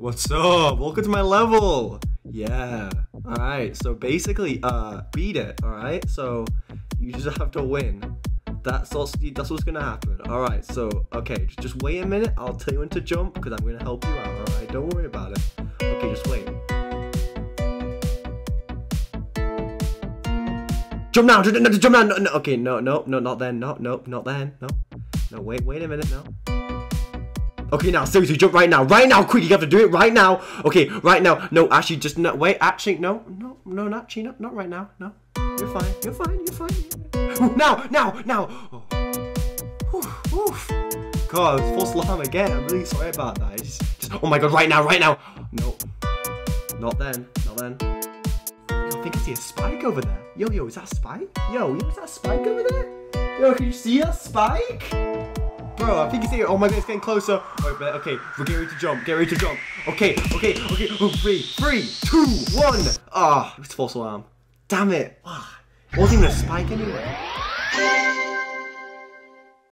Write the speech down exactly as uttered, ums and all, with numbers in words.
What's up? Welcome to my level. Yeah. All right. So basically, uh, beat it. All right. So you just have to win. That's what's, that's what's gonna happen. All right. So okay, just, just wait a minute. I'll tell you when to jump because I'm gonna help you out. All right. Don't worry about it. Okay, just wait. Jump now. Jump now. No, no. Okay. No. No. No. Not then. No. No. Not then. No. No. Wait. Wait a minute. No. Okay, now, seriously, jump right now. Right now, quick, you have to do it right now. Okay, right now. No, actually, just no, wait. Actually, no, no, no, not, actually, no, not right now. No, you're fine, you're fine, you're fine. Now, now, now. Oh. Oof, oof. God, it's false alarm again. I'm really sorry about that. It's just, oh my God, right now, right now. No, not then, not then. Yo, I think I see a spike over there. Yo, yo, is that a spike? Yo, yo, is that a spike over there? Yo, can you see that spike? Bro, I think he's here. Oh my God, it's getting closer. Wait, but, okay, we're getting ready to jump. Get ready to jump. Okay, okay, okay. Oh, three, three, two, one. Ah, oh, it's false alarm. Damn it. Wow. It wasn't even a spike anyway.